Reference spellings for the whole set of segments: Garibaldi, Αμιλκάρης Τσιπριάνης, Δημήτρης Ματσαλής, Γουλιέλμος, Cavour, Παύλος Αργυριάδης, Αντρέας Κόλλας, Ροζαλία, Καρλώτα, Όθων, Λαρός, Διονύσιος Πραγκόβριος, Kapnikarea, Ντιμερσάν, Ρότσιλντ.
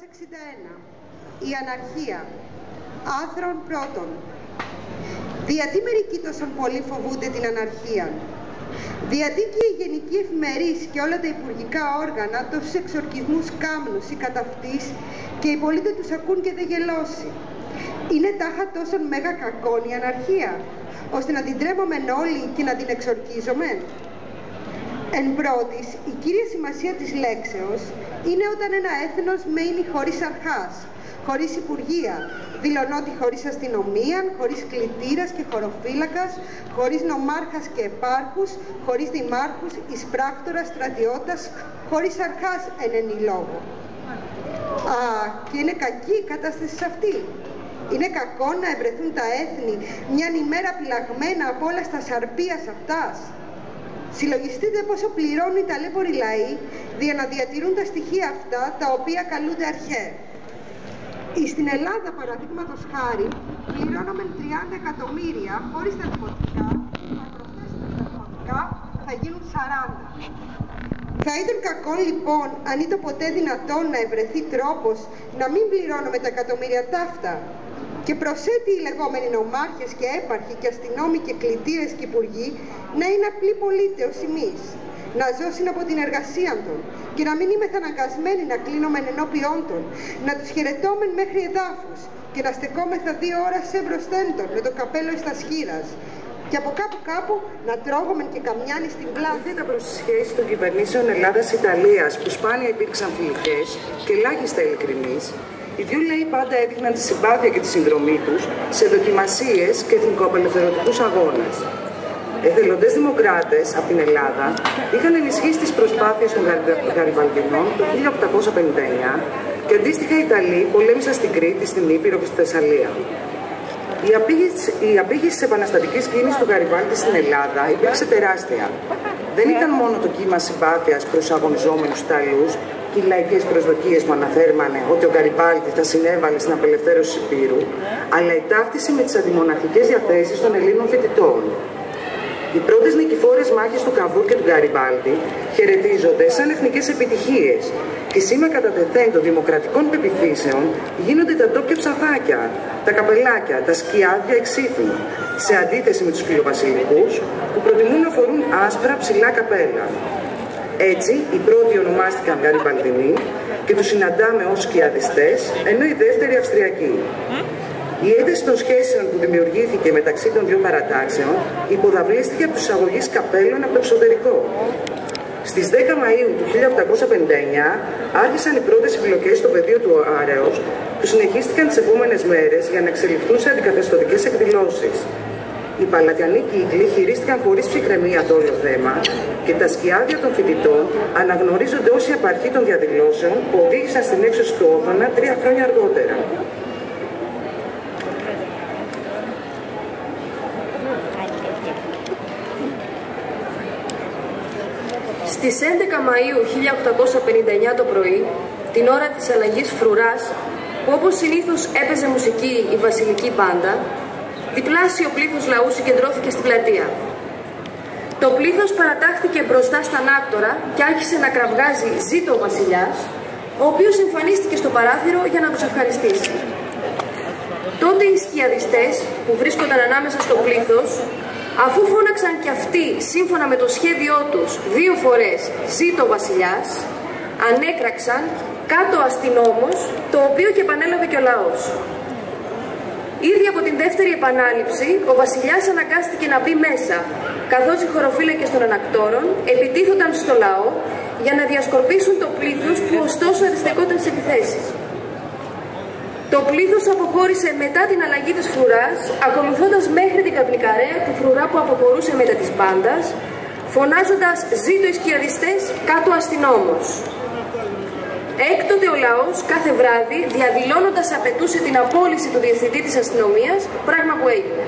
1961. Η αναρχία. Άθρον πρώτον. Διατί μερικοί τόσο πολύ φοβούνται την αναρχία. Διατί και η Γενική Εφημερής και όλα τα υπουργικά όργανα τόσους εξορκισμούς κάμνους ή καταυτής και οι πολίτες τους ακούν και δεν γελώσει. Είναι τάχα τόσον μέγα κακόν η αναρχία, ώστε να την τρέμομεν όλοι και να την εξορκίζομεν. Εν πρώτης, η κύρια σημασία της λέξεως είναι όταν ένα έθνος μένει χωρίς αρχάς, χωρίς υπουργεία, δηλωνότι χωρίς αστυνομία, χωρίς κλητήρας και χωροφύλακας, χωρίς νομάρχας και επάρχους, χωρίς δημάρχους, εισπράκτορας, στρατιώτας, χωρίς αρχάς εν ενή λόγω. Α, και είναι κακή η κατάσταση σε αυτή. Είναι κακό να ευρεθούν τα έθνη μιαν ημέρα πυλαγμένα από όλα στα σαρπίας αυτάς. Συλλογιστείτε πόσο πληρώνουν οι ταλέποροι λαοί για να διατηρούν τα στοιχεία αυτά τα οποία καλούνται αρχαία. Στην Ελλάδα, παραδείγματος χάρη, πληρώνομεν 30 εκατομμύρια χωρίς τα δημοτικά, αν προσθέσουμε τα δημοτικά, θα γίνουν 40. Θα ήταν κακό λοιπόν, αν ήταν ποτέ δυνατόν να ευρεθεί τρόπος να μην πληρώνουμε τα εκατομμύρια ταύτα. Και προσέτει οι λεγόμενοι νομάρχες και έπαρχοι και αστυνόμοι και κλητήρες και υπουργοί να είναι απλοί πολίτες ως εμείς, να ζώσουν από την εργασία των και να μην είμαστε αναγκασμένοι να κλείνομεν ενώπιόν των, να τους χαιρετώμεν μέχρι εδάφους και να στεκόμεθα 2 ώρες σε μπροστέντων με το καπέλο εις τα σχήρας. Και από κάπου να τρώγομεν και καμιάνι στην πλάτη. Δείτε προς τις σχέσεις των κυβερνήσεων Ελλάδας-Ιταλίας, που σπάνια υπήρξαν φιλικές και ελάχιστα ειλικρινείς, οι δύο λαοί πάντα έδειχναν τη συμπάθεια και τη συνδρομή τους σε δοκιμασίες και εθνικοαπελευθερωτικούς αγώνες. Εθελοντές δημοκράτες από την Ελλάδα είχαν ενισχύσει τις προσπάθειες των Γαριβαλδινών το 1859 και αντίστοιχα οι Ιταλοί πολέμησαν στην Κρήτη, στην Ήπειρο και στη Θεσσαλία. Η απήχηση της επαναστατικής κίνησης του Γαριβάλτη στην Ελλάδα υπήρξε τεράστια. Δεν ήταν μόνο το κύμα συμπάθειας προς αγωνιζόμενους Ιταλούς και οι λαϊκές προσδοκίες που αναφέρμανε ότι ο Γαριβάλτη θα συνέβαλε στην απελευθέρωση της Υπήρου, αλλά η ταύτιση με τις αντιμοναρχικές διαθέσεις των Ελλήνων φοιτητών. Οι πρώτες νικηφόρες μάχες του Cavour και του Garibaldi χαιρετίζονται σαν εθνικές επιτυχίες και σήμερα κατά τεθέν των δημοκρατικών πεπιθήσεων γίνονται τα ντόπια ψαθάκια, τα καπελάκια, τα σκιάδια εξήθυνα, σε αντίθεση με τους φιλοβασιλικούς που προτιμούν να φορούν άσπρα ψηλά καπέλα. Έτσι, οι πρώτοι ονομάστηκαν Garibaldiní και τους συναντάμε ως σκιαδιστές, ενώ οι δεύτεροι Αυστριακοί. Η ένταση των σχέσεων που δημιουργήθηκε μεταξύ των δύο παρατάξεων υποδαβλίστηκε από τους εισαγωγείς καπέλων από το εξωτερικό. Στις 10 Μαΐου του 1859 άρχισαν οι πρώτες εμπλοκές στο πεδίο του Άρεως, που συνεχίστηκαν τις επόμενες μέρες για να εξελιχθούν σε αντικαθεστωτικές εκδηλώσεις. Οι παλατιανοί κύκλοι χειρίστηκαν χωρίς ψυχραιμία το όλο θέμα και τα σκιάδια των φοιτητών αναγνωρίζονται ως η απαρχή των διαδηλώσεων που οδήγησαν στην έξωση του Όβανα 3 χρόνια αργότερα. Στις 11 Μαΐου 1859 το πρωί, την ώρα της αλλαγής φρουράς, που όπως συνήθως έπαιζε μουσική η βασιλική μπάντα, διπλάσιο πλήθος λαού συγκεντρώθηκε στην πλατεία. Το πλήθος παρατάχθηκε μπροστά στα ανάκτορα και άρχισε να κραυγάζει «Ζήτω ο βασιλιάς», ο οποίος εμφανίστηκε στο παράθυρο για να τους ευχαριστήσει. Τότε οι σκιαδιστές που βρίσκονταν ανάμεσα στο πλήθος, αφού φώναξαν κι αυτοί, σύμφωνα με το σχέδιό τους, 2 φορές «Ζήτω βασιλιάς», ανέκραξαν κάτω αστυνόμος, το οποίο και επανέλαβε και ο λαός. Ήδη από την δεύτερη επανάληψη, ο βασιλιάς αναγκάστηκε να μπει μέσα, καθώς οι χωροφύλακες των ανακτόρων επιτίθονταν στο λαό για να διασκορπίσουν το πλήθος που ωστόσο αριστεκόταν στις επιθέσεις. Το πλήθος αποχώρησε μετά την αλλαγή της φρουράς, ακολουθώντας μέχρι την Kapnikarea τη φρουρά που αποχωρούσε μετά της μπάντας, φωνάζοντας «Ζήτω οι σκιαδιστές, κάτω αστυνόμος». Έκτοτε ο λαός κάθε βράδυ, διαδηλώνοντας, απαιτούσε την απόλυση του διευθυντή της αστυνομίας, πράγμα που έγινε.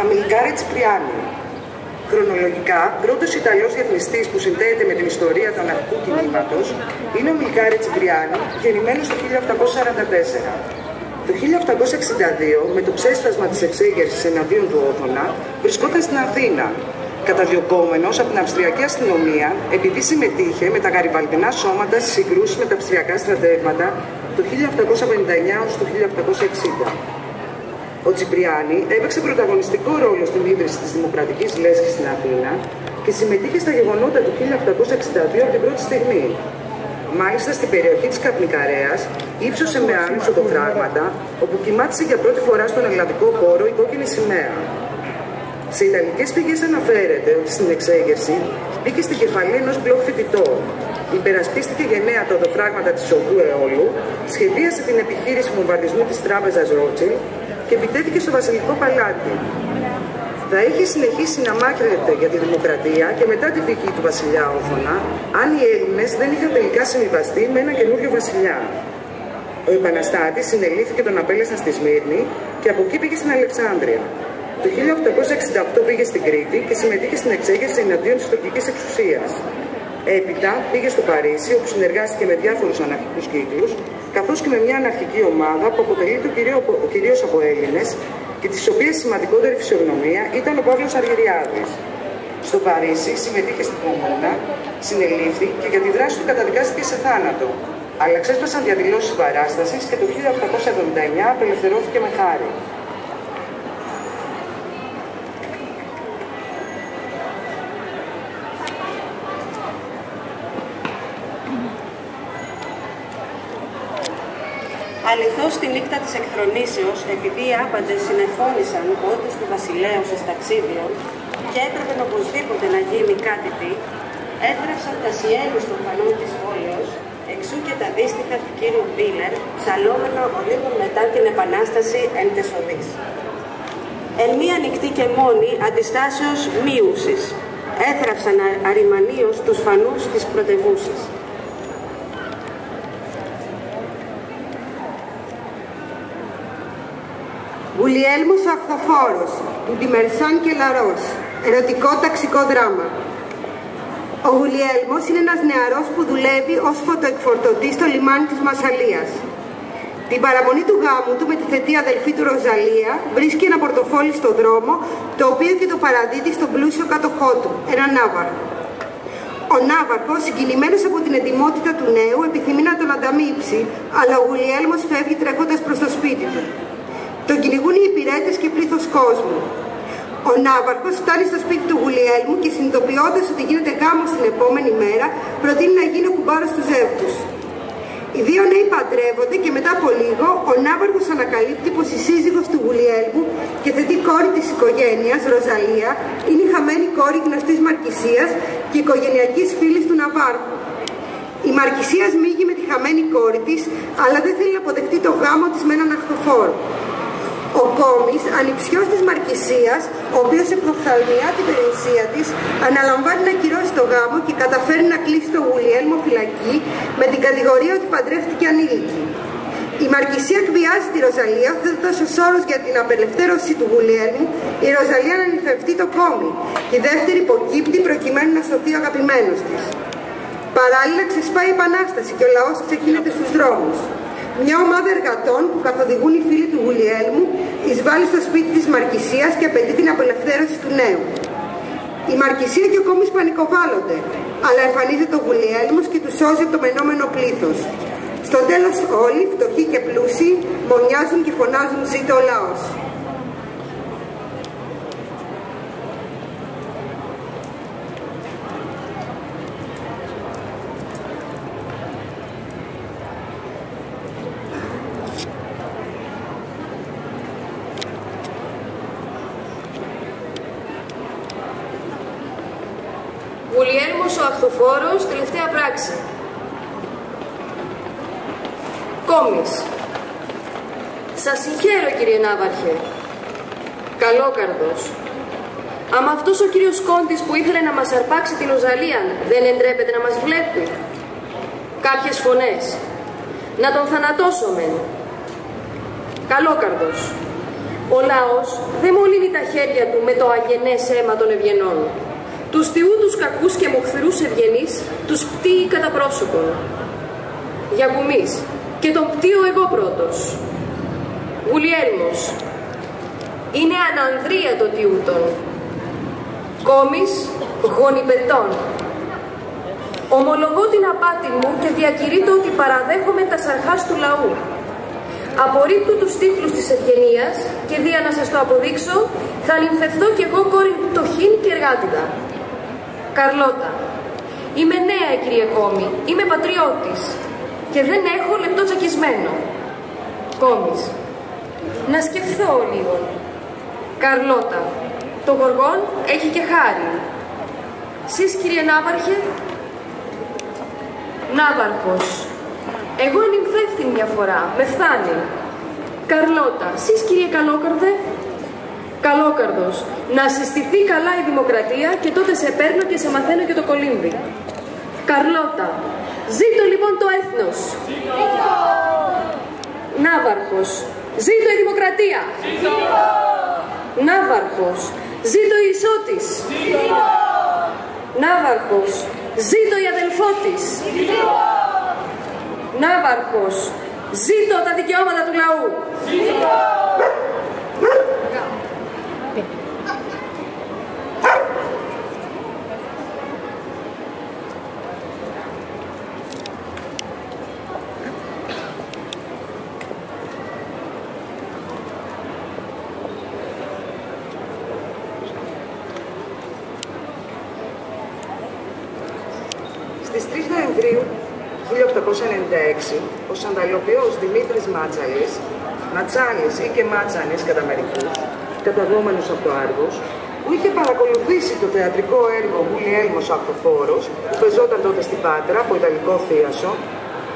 Αμιλκάρη Τσιπριάνη. Χρονολογικά, πρώτος Ιταλός διεθνιστής που συνδέεται με την ιστορία του αναρχικού κινήματος είναι ο Αμιλκάρη Τσιπριάνη, γεννημένος το 1844. Το 1862, με το ξέσπασμα της εξέγερσης εναντίον του Όθωνα, βρισκόταν στην Αθήνα, καταδιωκόμενος από την Αυστριακή αστυνομία, επειδή συμμετείχε με τα γαριβαλτινά σώματα στις συγκρούσεις με τα αυστριακά στρατεύματα το 1859 έως το 1860. Ο Τσιπριάνη έπαιξε πρωταγωνιστικό ρόλο στην ίδρυση της Δημοκρατικής Λέσχης στην Αθήνα και συμμετείχε στα γεγονότα του 1862 από την πρώτη στιγμή. Μάλιστα, στην περιοχή της Καπνικαρέας ύψωσε με άλλους φωτογράμματα, όπου κοιμάτισε για πρώτη φορά στον ελλαδικό χώρο η κόκκινη σημαία. Σε ιταλικές πηγές αναφέρεται ότι στην εξέγερση μπήκε στην κεφαλή ενός μπλοκ φοιτητών, υπερασπίστηκε γενναία τα οδοφράγματα της οδού Αιώλου, σχεδίασε την επιχείρηση βομβαρδισμού της τράπεζας Ρότσιλντ και επιτέθηκε στο Βασιλικό Παλάτι. Θα είχε συνεχίσει να μάκρεται για τη δημοκρατία και μετά τη δική του βασιλιά Όθωνα, αν οι Έλληνες δεν είχαν τελικά συμβιβαστεί με ένα καινούριο βασιλιά. Ο επαναστάτης συνελήφθηκε, τον απέλεσαν στη Σμύρνη και από εκεί πήγε στην Αλεξάνδρεια. Το 1868 πήγε στην Κρήτη και συμμετείχε στην εξέγερση εναντίον της τουρκικής εξουσίας. Έπειτα πήγε στο Παρίσι, όπου συνεργάστηκε με διάφορους αναρχικούς κύκλους, καθώς και με μια αναρχική ομάδα που αποτελείται κυρίως από Έλληνες και της οποίας σημαντικότερη φυσιογνωμία ήταν ο Παύλος Αργυριάδης. Στο Παρίσι συμμετείχε στην Κομμούνα, συνελήφθη και για τη δράση του καταδικάστηκε σε θάνατο. Αλλά ξέσπασαν διαδηλώσεις παράστασης και το 1879 απελευθερώθηκε με χάρη. Αληθώς, τη νύχτα της εκθρονήσεως, επειδή οι άπαντες συνεφώνησαν όντως του βασιλέως εις ταξίδιον και έπρεπε οπωσδήποτε να γίνει κάτι τι, έδρευσαν τα σιέλους των φανών της πόλεως, εξού και τα δύστιχα του κύριου Μπίλερ, ψαλόμενα λίγο μετά την Επανάσταση εν τεσοδείς. Εν μία νυχτή και μόνη αντιστάσεως μείουσης, έθραυσαν αρημανίως τους φανούς της πρωτευούσης. Γουλιέλμος ο Αχθοφόρος, του Ντιμερσάν και Λαρός, ερωτικό ταξικό δράμα. Ο Γουλιέλμος είναι ένας νεαρός που δουλεύει ως φωτοεκφορτωτής στο λιμάνι της Μασσαλίας. Την παραμονή του γάμου του με τη θετή αδελφή του Ροζαλία βρίσκει ένα πορτοφόλι στο δρόμο, το οποίο και το παραδίδει στον πλούσιο κατοχό του, έναν ναύαρχο. Ο ναύαρχος, συγκινημένος από την εντιμότητα του νέου, επιθυμεί να τον ανταμείψει, αλλά ο Γουλιέλμος φεύγει τρέχοντας προς το σπίτι του. Τον κυνηγούν οι υπηρέτες και πλήθος κόσμου. Ο ναύαρχος φτάνει στο σπίτι του Γουλιέλμου και συνειδητοποιώντας ότι γίνεται γάμος την επόμενη μέρα, προτείνει να γίνει ο κουμπάρος του ζεύγους. Οι δύο νέοι παντρεύονται και μετά από λίγο ο ναύαρχος ανακαλύπτει πως η σύζυγος του Γουλιέλμου και θετή κόρη της οικογένειας, Ροζαλία, είναι η χαμένη κόρη γνωστής Μαρκησίας και οικογενειακής φίλης του ναυάρχου. Η Μαρκησίας μίγει με τη χαμένη κόρη της, αλλά δεν θέλει να αποδεχτεί το γάμο της με έναν αχθοφόρο. Ο Κόμης, ανιψιός της Μαρκησίας, ο οποίος εποφθαλμιά την περιουσία της, αναλαμβάνει να ακυρώσει το γάμο και καταφέρει να κλείσει τον Γουλιέλμο φυλακή με την κατηγορία ότι παντρεύτηκε ανήλικη. Η Μαρκησία εκβιάζει τη Ροζαλία, θέτοντας ως όρος για την απελευθέρωση του Γουλιέλμου η Ροζαλία να νυφευτεί το Κόμη, τη δεύτερη υποκύπτει προκειμένου να σωθεί ο αγαπημένος της. Παράλληλα ξεσπάει η Επανάσταση και ο λαός ξεχύνεται στους δρόμους. Μια ομάδα εργατών που καθοδηγούν οι φίλοι του Γουλιέλμου εισβάλλει στο σπίτι της Μαρκησίας και απαιτεί την απελευθέρωση του νέου. Η Μαρκησία και ο Κόμης πανικοβάλλονται, αλλά εμφανίζεται ο Γουλιέλμος και του σώζει από το μενόμενο πλήθος. Στο τέλος όλοι, φτωχοί και πλούσιοι, μονιάζουν και φωνάζουν «Ζήτω ο λαός». Ο Αχθοφόρος, τελευταία πράξη. Κόμης. Σας συγχαίρω, κύριε ναύαρχε. Καλόκαρδος. Αμα αυτός ο κύριος Κόντης που ήθελε να μας αρπάξει την Ροζαλία δεν εντρέπεται να μας βλέπει. Κάποιες φωνές. Να τον θανατώσομεν. Καλόκαρδος. Ο λαός δεν μολύνει τα χέρια του με το αγενές αίμα των ευγενών. Τους θιούδους κακούς και μοχθηρούς ευγενείς τους πτύει κατά πρόσωπον. Για γουμής, και τον πτύω εγώ πρώτος. Γουλιέλμος. Είναι ανανδρία το τιούτον. Κόμις γονιπετών. Ομολογώ την απάτη μου και διακηρύττω ότι παραδέχομαι τα σαρχάς του λαού. Απορρίπτω τους τίτλους της ευγενίας και δια να σας το αποδείξω, θα νυμφευθώ κι εγώ κόρη πτωχήν και εργάτιδα. Καρλώτα. Είμαι νέα, κύριε Κόμη. Είμαι πατριώτης. Και δεν έχω λεπτό τσακισμένο. Κόμης. Να σκεφτώ λίγο. Καρλώτα. Το γοργόν έχει και χάρη. Σεις, κύριε Ναύαρχε. Ναύαρχος. Εγώ ανυμφεύθην μια φορά. Με φθάνει. Καρλώτα. Σεις, κύριε Καλόκαρδε. Καλόκαρδος. Να συστηθεί καλά η δημοκρατία και τότε σε παίρνω και σε μαθαίνω και το κολύμβι. Καρλώτα. Ζήτω λοιπόν το έθνος. Ζήτω. Ναύαρχος. Ζήτω η δημοκρατία. Ζήτω. Ναύαρχος. Ζήτω η ισότης. Ζήτω. Ναύαρχος. Ζήτω η αδελφότης. Ζήτω. Ναύαρχος. Ζήτω τα δικαιώματα του λαού. Ζήτω. Στις 3 Νοεμβρίου 1896, ο σανταλοποιός Δημήτρης Ματσαλής, Ματσάνης ή και Μάτσανης κατά μερικούς, καταγόμενος από το Άργος, που είχε παρακολουθήσει το θεατρικό έργο Γουλιέλμος Αυτοφόρος, που πεζόταν τότε στην Πάτρα από ιταλικό θίασο,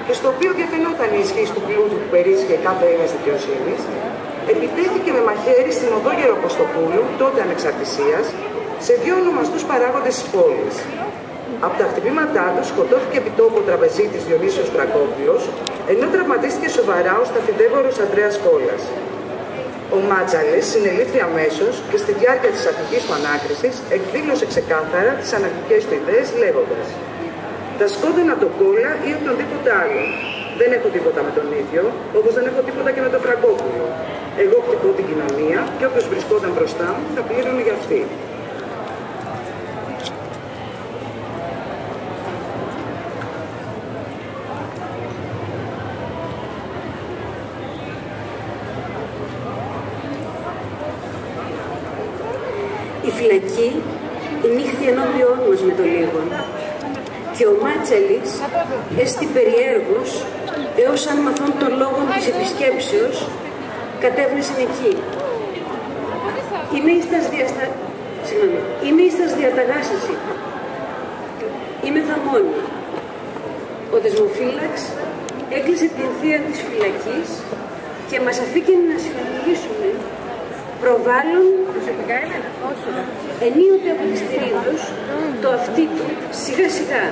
και στο οποίο και φαινόταν η ισχύς του πλούτου που περίσχε κάθε ένας δικαιοσύνης, επιτέθηκε με μαχαίρι στην οδό Γεροπωστοπούλου, τότε ανεξαρτησίας, σε δύο ονομαστούς παράγοντες της πόλης. Από τα χτυπήματά του σκοτώθηκε επί τόπου ο τραπεζίτης Διονύσιος Πραγκόβριος, ενώ τραυματίστηκε σοβαρά ο σταφιδεύωρος Αντρέας Κόλλας. Ο Ματσαλής συνελήφθη αμέσως και στη διάρκεια της αρχικής του ανάκρισης εκδήλωσε ξεκάθαρα τις αναρχικές του ιδέες λέγοντας: «Θα σκότωνα τον Κόλλα ή οποιονδήποτε άλλο. Δεν έχω τίποτα με τον ίδιο, όπως δεν έχω τίποτα και με τον Πραγκόβριο. Εγώ χτυπώ την κοινωνία και όποιος βρισκόταν μπροστά μου θα πλήρωνε για αυτή». Η φυλακή νύχθη ενώπιόν μας με το λίγον και ο Ματσαλής έστη περιέργος έως αν μαθών των λόγων της επισκέψεως κατέβνεσεν εκεί. Είμαι εις τας διαταγάσας, είπα. Είμαι θαμώνη. Ο δεσμοφύλαξ έκλεισε την θεία της φυλακής και μας αφήκαινε να συναντήσουμε προβάλλον ενίοτε από τη στηρίδος το αυτί του, σιγά σιγά,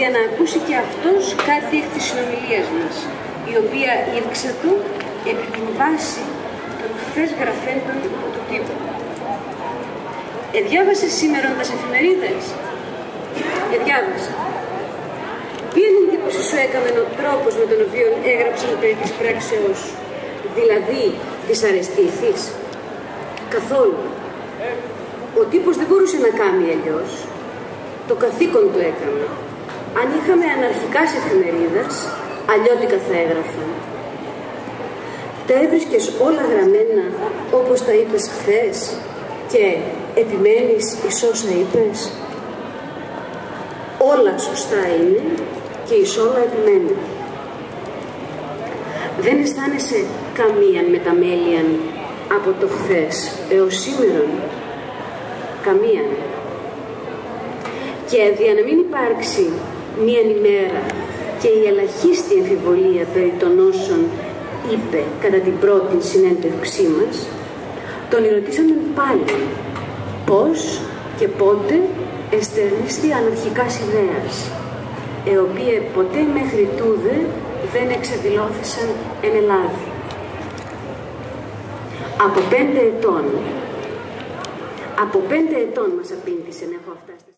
για να ακούσει και αυτός κάτι εκ της συνομιλίας μας, η οποία ήρξε του επί την βάση των χθες γραφέντων του τύπου. Εδιάβασε σήμερα τις εφημερίδες. Εδιάβασε. Ποια εντύπωση σου έκαμε ο τρόπος με τον οποίο έγραψαν περί της πράξεώς σου? Δηλαδή, δυσαρεστήθης? Καθόλου. Ο τύπος δεν μπορούσε να κάνει αλλιώς. Το καθήκον του έκανε. Αν είχαμε αναρχικά σε εφημερίδες, αλλιώτικα θα έγραφαν. Τα έβρισκες όλα γραμμένα όπως τα είπες χθες και επιμένεις εις όσα είπες. Όλα σωστά είναι και εις όλα επιμένει. Δεν αισθάνεσαι καμίαν μεταμέλειαν από το χθες έως σήμερα, καμία. Και δια να μην υπάρξει μία ημέρα και η ελαχίστη εμφιβολία περί των όσων είπε κατά την πρώτη συνέντευξή μας, τον ερωτήσαμε πάλι πώς και πότε εστερνίστη αναρχικάς ιδέας, η οποία ποτέ μέχρι τούδε δεν εξεδηλώθησαν εν Ελλάδη. Από 5 ετών μας απήντησε να έχω αυτά.